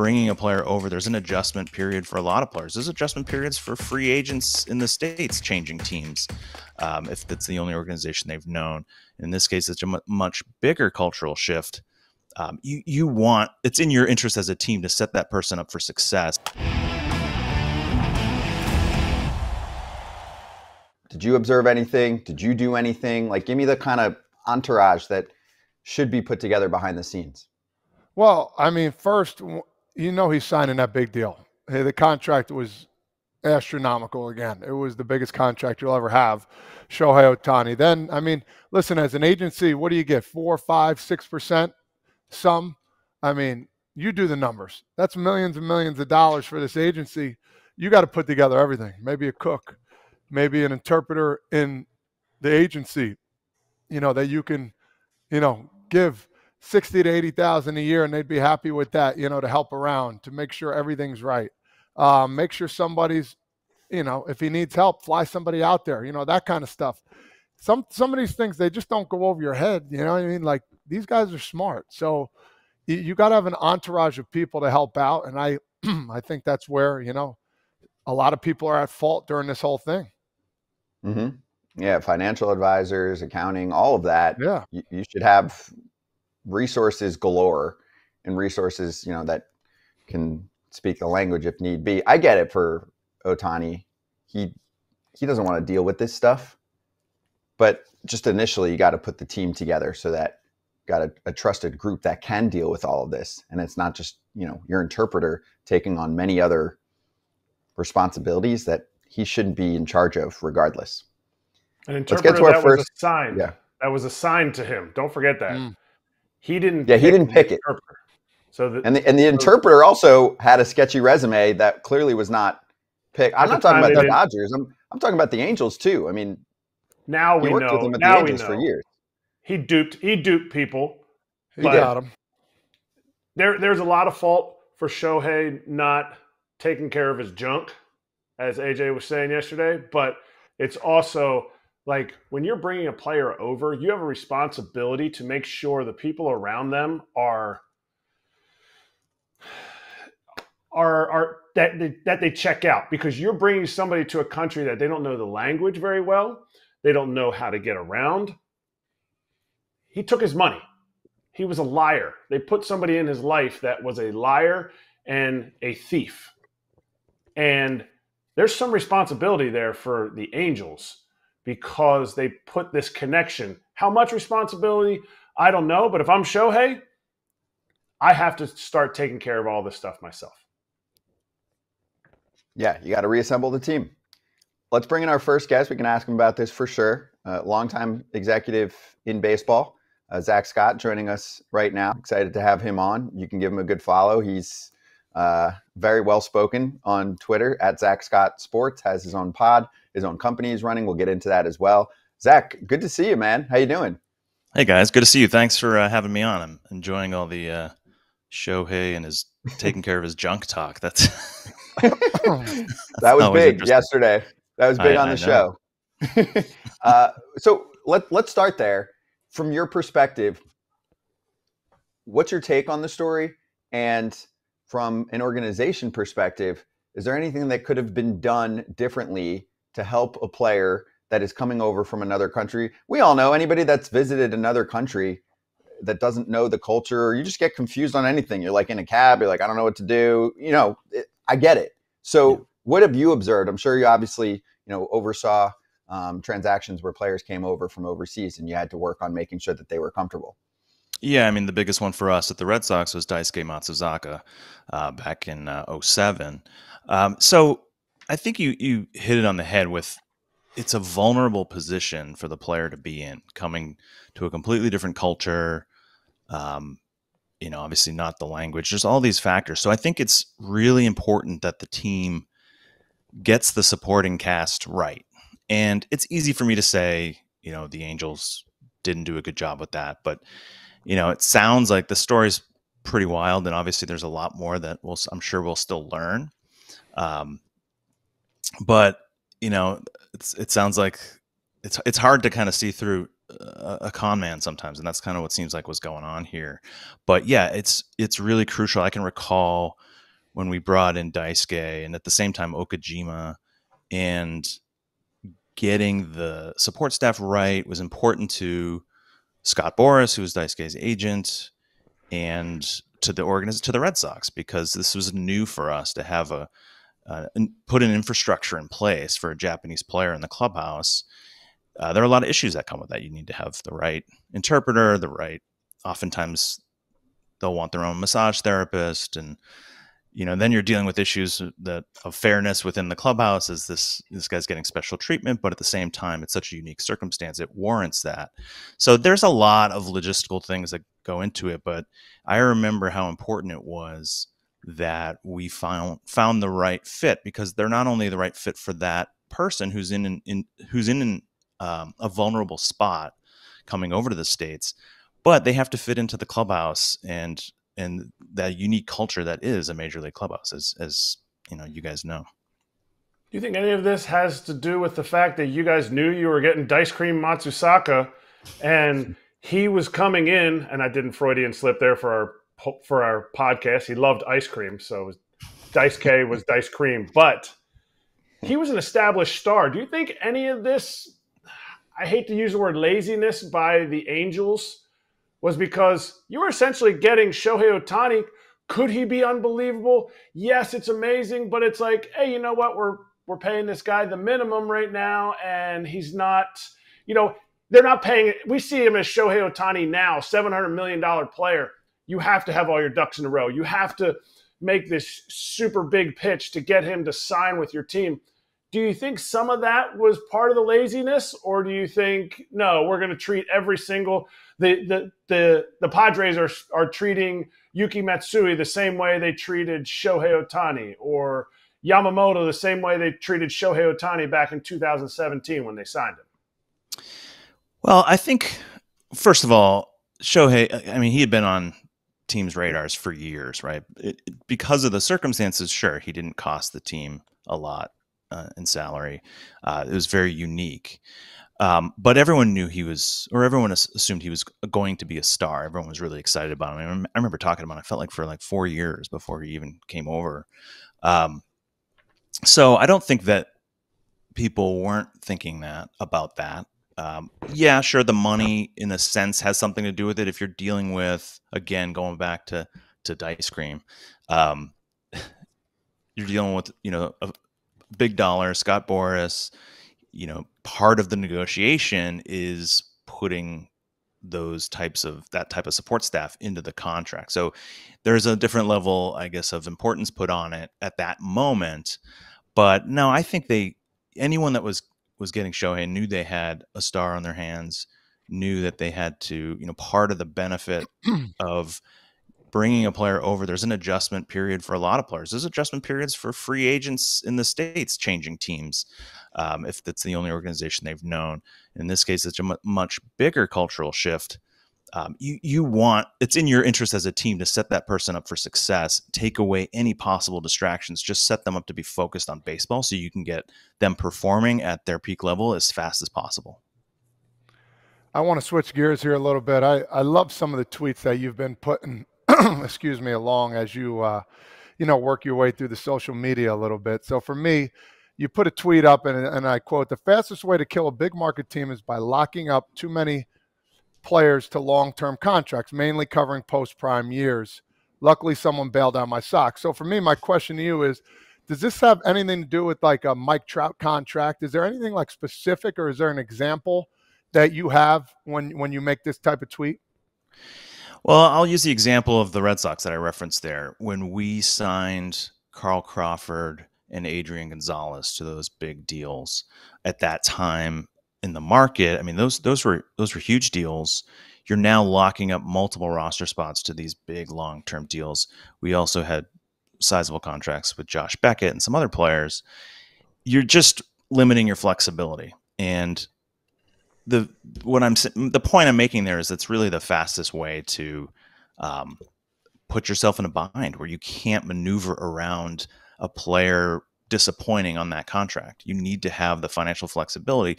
bringing a player over, there's an adjustment period for a lot of players. There's adjustment periods for free agents in the States changing teams, if that's the only organization they've known. In this case, it's a much bigger cultural shift. You want, it's in your interest as a team to set that person up for success. Did you observe anything? Did you do anything? Like, give me the kind of entourage that should be put together behind the scenes. Well, I mean, first, you know, he's signing that big deal. The contract was astronomical again. It was the biggest contract you'll ever have, Shohei Ohtani. Then, I mean, listen, as an agency, what do you get? 4, 5, 6%? Some. I mean, you do the numbers. That's millions and millions of dollars for this agency. You got to put together everything. Maybe a cook, maybe an interpreter in the agency, you know, that you can, you know, give $60,000 to $80,000 a year, and they'd be happy with that, you know, to help around, to make sure everything's right. Make sure somebody's, you know, if he needs help, fly somebody out there, you know, that kind of stuff. Some of these things, they just don't go over your head, you know what I mean? Like, these guys are smart. So you got to have an entourage of people to help out. And I think that's where, you know, a lot of people are at fault during this whole thing. Mm-hmm. Yeah, financial advisors, accounting, all of that. Yeah, you should have resources galore, and resources, you know, that can speak the language if need be. I get it for Ohtani; he doesn't want to deal with this stuff. But just initially, you got to put the team together so that you got a trusted group that can deal with all of this, and it's not just, you know, your interpreter taking on many other responsibilities that he shouldn't be in charge of, regardless. An interpreter that was assigned. Yeah. That was assigned to him. Don't forget that. Mm. He didn't. Yeah, he didn't pick it. So the interpreter also had a sketchy resume that clearly was not picked. I'm not talking about the Dodgers. I'm talking about the Angels too. I mean, now we know. He worked with them at the Angels for years. He duped people. He got them. There's a lot of fault for Shohei not taking care of his junk, as AJ was saying yesterday, but it's also like, when you're bringing a player over, you have a responsibility to make sure the people around them that they check out, because you're bringing somebody to a country that they don't know the language very well. They don't know how to get around. He took his money. He was a liar. They put somebody in his life that was a liar and a thief. And there's some responsibility there for the Angels, because they put this connection. How much responsibility? I don't know. But if I'm Shohei, I have to start taking care of all this stuff myself. Yeah, you got to reassemble the team. Let's bring in our first guest. We can ask him about this for sure. Longtime executive in baseball, Zack Scott, joining us right now. Excited to have him on. You can give him a good follow. He's very well spoken on Twitter at Zack Scott Sports, has his own pod, his own company he's running. We'll get into that as well. Zack, good to see you, man. How you doing? Hey guys, good to see you. Thanks for having me on. I'm enjoying all the Shohei and his taking care of his junk talk. That's that was big yesterday. That was big on the show. So let's start there. From your perspective, what's your take on the story? And from an organization perspective, is there anything that could have been done differently to help a player that is coming over from another country? We all know anybody that's visited another country that doesn't know the culture, or you just get confused on anything. You're like in a cab, you're like, I don't know what to do. You know, I get it. So what have you observed? I'm sure you obviously, you know, oversaw transactions where players came over from overseas, and you had to work on making sure that they were comfortable. Yeah, I mean, the biggest one for us at the Red Sox was Daisuke Matsuzaka back in 07. So I think you hit it on the head with, it's a vulnerable position for the player to be in, coming to a completely different culture, you know, obviously not the language, just all these factors. So I think it's really important that the team gets the supporting cast right. And it's easy for me to say, you know, the Angels didn't do a good job with that, but you know, it sounds like the story's pretty wild, and obviously there's a lot more that I'm sure we'll still learn. But you know, it sounds like it's hard to kind of see through a con man sometimes, and that's kind of what seems like was going on here. But yeah, it's really crucial. I can recall when we brought in Daisuke and at the same time Okajima, and getting the support staff right was important to Scott Boras, who was Daisuke's agent, and to the Red Sox, because this was new for us to have a put an infrastructure in place for a Japanese player in the clubhouse. There are a lot of issues that come with that. You need to have the right interpreter, the right, oftentimes they'll want their own massage therapist, and you know, then you're dealing with issues that of fairness within the clubhouse. Is this guy's getting special treatment? But at the same time, it's such a unique circumstance, it warrants that. So there's a lot of logistical things that go into it. But I remember how important it was that we found the right fit, because they're not only the right fit for that person who's in a vulnerable spot coming over to the States, but they have to fit into the clubhouse and that unique culture that is a major league clubhouse, as you know, you guys know. Do you think any of this has to do with the fact that you guys knew you were getting Daisuke Matsuzaka, and he was coming in, and I didn't Freudian slip there for our podcast. He loved ice cream, so Daisuke was Dice Cream, but he was an established star. Do you think any of this, I hate to use the word laziness by the Angels, was because you were essentially getting Shohei Ohtani? Could he be unbelievable? Yes, it's amazing, but it's like, hey, you know what? We're paying this guy the minimum right now, and he's not, you know, they're not paying it. We see him as Shohei Ohtani now, $700 million player. You have to have all your ducks in a row. You have to make this super big pitch to get him to sign with your team. Do you think some of that was part of the laziness, or do you think, no, we're going to treat every single – The Padres are treating Yuki Matsui the same way they treated Shohei Ohtani, or Yamamoto the same way they treated Shohei Ohtani back in 2017 when they signed him? Well, I think, first of all, Shohei, I mean, he had been on teams' radars for years, right? Because of the circumstances, sure, he didn't cost the team a lot in salary. It was very unique. But everyone knew he was, or everyone assumed he was going to be a star. Everyone was really excited about him. I remember talking about him, I felt like, for like 4 years before he even came over. So I don't think that people weren't thinking that about that. Yeah, sure, the money in a sense has something to do with it. If you're dealing with, again, going back to Dice Cream, you're dealing with, you know, a big dollar, Scott Boras. You know, part of the negotiation is putting that type of support staff into the contract. So there's a different level, I guess, of importance put on it at that moment. But no, I think anyone that was getting Shohei knew they had a star on their hands, knew that they had to, you know, part of the benefit of bringing a player over, there's an adjustment period for a lot of players. There's adjustment periods for free agents in the States changing teams, if that's the only organization they've known. In this case, it's a much bigger cultural shift. It's in your interest as a team to set that person up for success, take away any possible distractions, just set them up to be focused on baseball so you can get them performing at their peak level as fast as possible. I want to switch gears here a little bit. I love some of the tweets that you've been putting excuse me, along as you, you know, work your way through the social media a little bit. So for me, you put a tweet up and I quote, "The fastest way to kill a big market team is by locking up too many players to long-term contracts, mainly covering post-prime years. Luckily, someone bailed out my Sox." So for me, my question to you is, does this have anything to do with like a Mike Trout contract? Is there anything like specific, or is there an example that you have when you make this type of tweet? Well, I'll use the example of the Red Sox that I referenced there. When we signed Carl Crawford and Adrian Gonzalez to those big deals at that time in the market, I mean, those were huge deals. You're now locking up multiple roster spots to these big long-term deals. We also had sizable contracts with Josh Beckett and some other players. You're just limiting your flexibility, and the point I'm making there is it's really the fastest way to put yourself in a bind where you can't maneuver around a player disappointing on that contract. You need to have the financial flexibility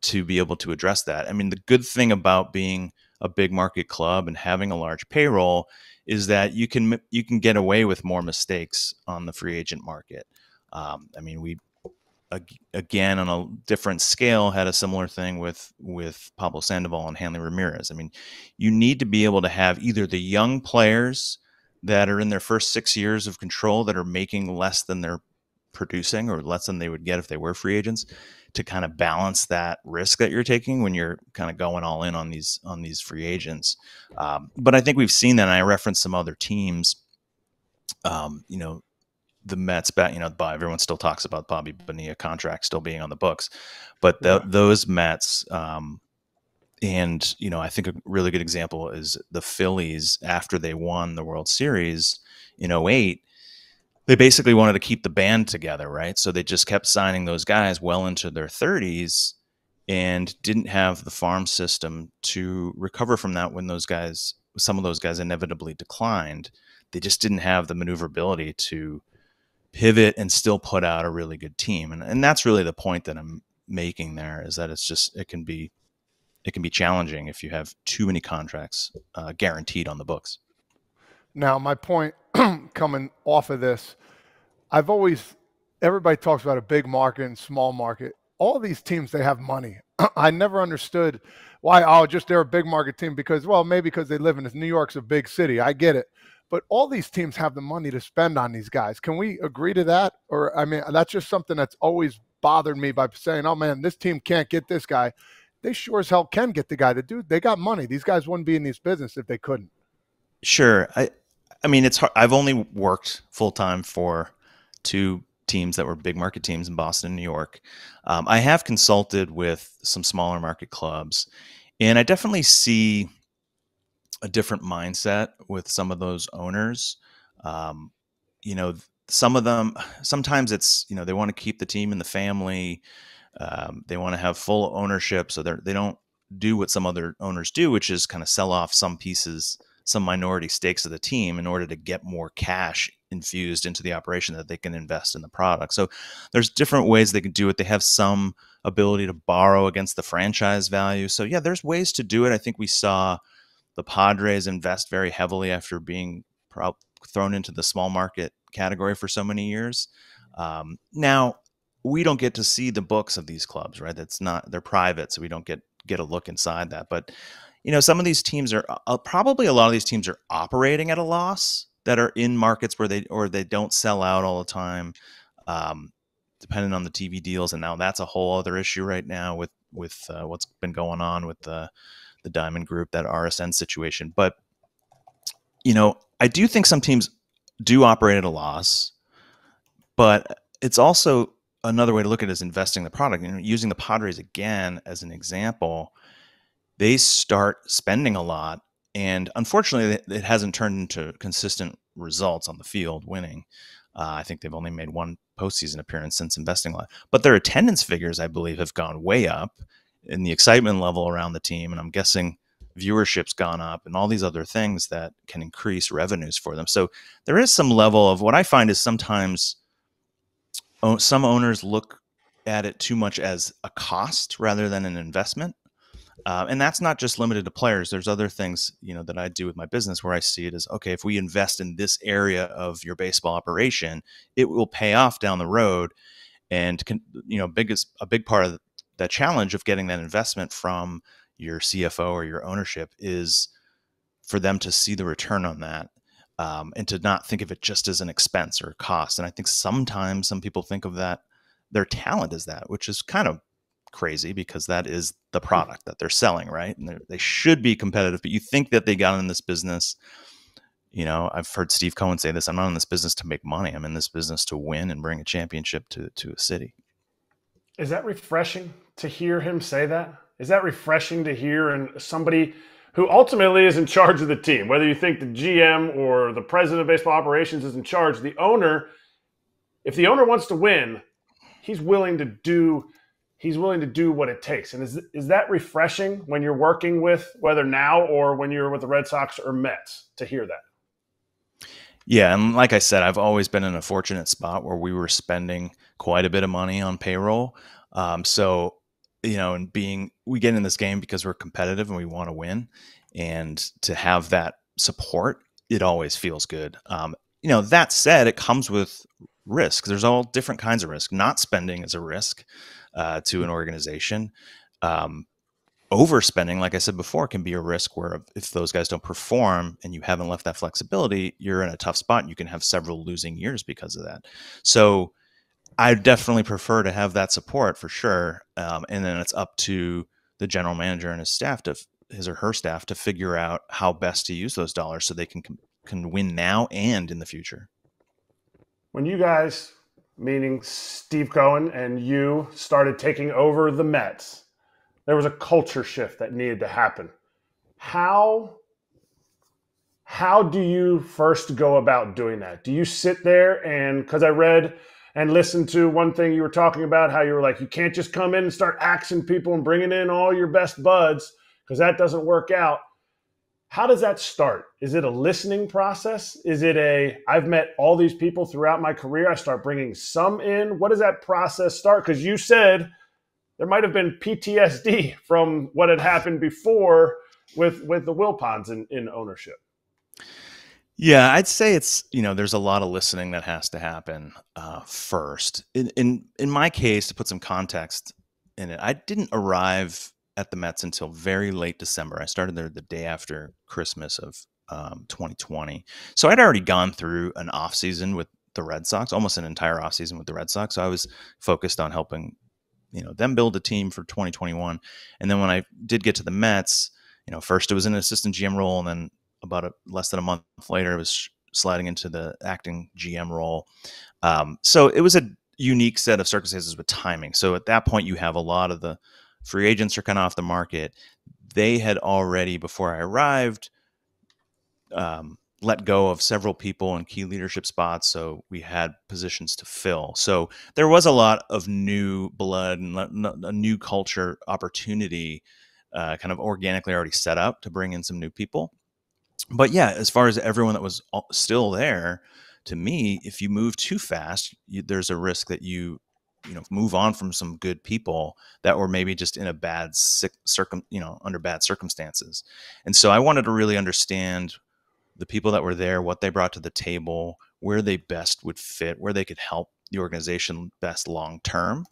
to be able to address that. I mean, the good thing about being a big market club and having a large payroll is that you can get away with more mistakes on the free agent market. I mean, we again on a different scale had a similar thing with Pablo Sandoval and Hanley Ramirez. I mean, you need to be able to have either the young players that are in their first 6 years of control that are making less than they're producing or less than they would get if they were free agents, to kind of balance that risk that you're taking when you're kind of going all in on these free agents. But I think we've seen that. And I referenced some other teams, you know, the Mets, everyone still talks about Bobby Bonilla contract still being on the books, but those Mets, and, you know, I think a really good example is the Phillies after they won the World Series in 2008. They basically wanted to keep the band together, right? So they just kept signing those guys well into their 30s and didn't have the farm system to recover from that when those guys, some of those guys inevitably declined. They just didn't have the maneuverability to pivot and still put out a really good team. And that's really the point that I'm making there, is that it's just, it can be challenging if you have too many contracts guaranteed on the books. Now, my point coming off of this, I've always, everybody talks about a big market and small market. All these teams, they have money. I never understood why, oh, just they're a big market team because, well, maybe because they live in this, New York's a big city. I get it. But all these teams have the money to spend on these guys. Can we agree to that? Or, I mean, that's just something that's always bothered me by saying, oh, man, this team can't get this guy. They sure as hell can get the guy. The dude, they got money. These guys wouldn't be in this business if they couldn't. Sure. I mean, it's hard. I've only worked full time for two teams that were big market teams in Boston and New York. I have consulted with some smaller market clubs, and I definitely see a different mindset with some of those owners. You know, some of them, sometimes it's, you know, they want to keep the team and the family. They want to have full ownership, so they don't do what some other owners do, which is kind of sell off some pieces, some minority stakes of the team in order to get more cash infused into the operation that they can invest in the product. So there's different ways they can do it. They have some ability to borrow against the franchise value. So yeah, there's ways to do it. I think we saw the Padres invest very heavily after being thrown into the small market category for so many years. Now, we don't get to see the books of these clubs, right? That's not, they're private, so we don't get a look inside that. But, you know, some of these teams are probably, a lot of these teams are operating at a loss that are in markets where they don't sell out all the time, depending on the TV deals. And now that's a whole other issue right now with what's been going on with the Diamond Group, that RSN situation. But, you know, I do think some teams do operate at a loss, but it's also, another way to look at it is investing the product. You know, using the Padres again as an example, they start spending a lot, and unfortunately, it hasn't turned into consistent results on the field winning. I think they've only made one postseason appearance since investing a lot. But their attendance figures, I believe, have gone way up, and the excitement level around the team, and I'm guessing viewership's gone up, and all these other things that can increase revenues for them. So there is some level of, what I find is sometimes some owners look at it too much as a cost rather than an investment. And that's not just limited to players. There's other things, you know, that I do with my business where I see it as, okay, if we invest in this area of your baseball operation, it will pay off down the road. And, you know, a big part of the challenge of getting that investment from your CFO or your ownership is for them to see the return on that. And to not think of it just as an expense or a cost. And I think sometimes some people think of that, their talent is that, which is kind of crazy because that is the product that they're selling, right? And they should be competitive, but you think that they got in this business. You know, I've heard Steve Cohen say this, I'm not in this business to make money. I'm in this business to win and bring a championship to a city. Is that refreshing to hear him say that? Is that refreshing to hear? And somebody who ultimately is in charge of the team, whether you think the GM or the president of baseball operations is in charge, the owner, if the owner wants to win, he's willing to do what it takes. And is that refreshing when you're working with, whether now or when you're with the Red Sox or Mets, to hear that? Yeah, and like I said, I've always been in a fortunate spot where we were spending quite a bit of money on payroll. So, you know, and we get in this game because we're competitive and we want to win, and to have that support it always feels good. You know, that said, it comes with risk. There's all different kinds of risk. Not spending is a risk to an organization. Overspending, like I said before, can be a risk where if those guys don't perform and you haven't left that flexibility, you're in a tough spot and you can have several losing years because of that. So I definitely prefer to have that support for sure. And then it's up to the general manager and his staff to his or her staff to figure out how best to use those dollars so they can win now and in the future. When you guys, meaning Steve Cohen and you, started taking over the Mets, there was a culture shift that needed to happen. How do you first go about doing that? Do you sit there and, because I read and listened to one thing you were talking about, how you were like, you can't just come in and start axing people and bringing in all your best buds because that doesn't work out. How does that start? Is it a listening process? Is it a, I've met all these people throughout my career, I start bringing some in? What does that process start? Because you said there might have been PTSD from what had happened before with the Wilpons in ownership. Yeah, I'd say it's, you know, there's a lot of listening that has to happen first. In my case, to put some context in it, I didn't arrive at the Mets until very late December. I started there the day after Christmas of 2020. So I'd already gone through an offseason with the Red Sox, almost an entire offseason with the Red Sox. So I was focused on helping, you know, them build a team for 2021. And then when I did get to the Mets, you know, first it was an assistant GM role, and then about less than a month later, it was sliding into the acting GM role. So it was a unique set of circumstances with timing. So at that point, you have a lot of the free agents are kind of off the market. They had already, before I arrived, let go of several people in key leadership spots. So we had positions to fill. So there was a lot of new blood and a new culture opportunity kind of organically already set up to bring in some new people. But yeah, as far as everyone that was still there, to me, if you move too fast, there's a risk that you know, move on from some good people that were maybe just in a bad under bad circumstances. And so I wanted to really understand the people that were there, what they brought to the table, where they best would fit, where they could help the organization best long-term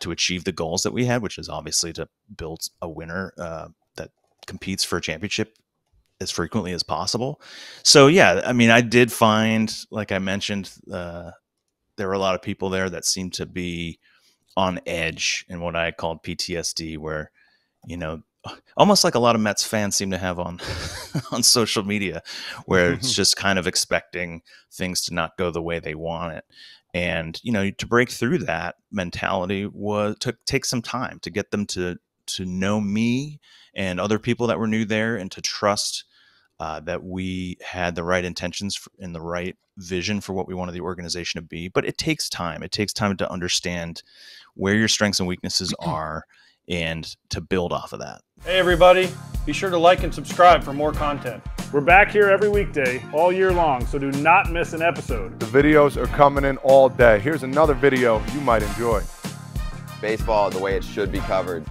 to achieve the goals that we had, which is obviously to build a winner that competes for a championship as frequently as possible. So yeah, I mean, I did find, like I mentioned, there were a lot of people there that seemed to be on edge in what I called PTSD, where, you know, almost like a lot of Mets fans seem to have on on social media, where it's just kind of expecting things to not go the way they want it. And, you know, to break through that mentality took some time to get them to know me and other people that were new there, and to trust that we had the right intentions and the right vision for what we wanted the organization to be. But it takes time. It takes time to understand where your strengths and weaknesses are and to build off of that. Hey, everybody. Be sure to like and subscribe for more content. We're back here every weekday all year long, so do not miss an episode. The videos are coming in all day. Here's another video you might enjoy. Baseball, the way it should be covered.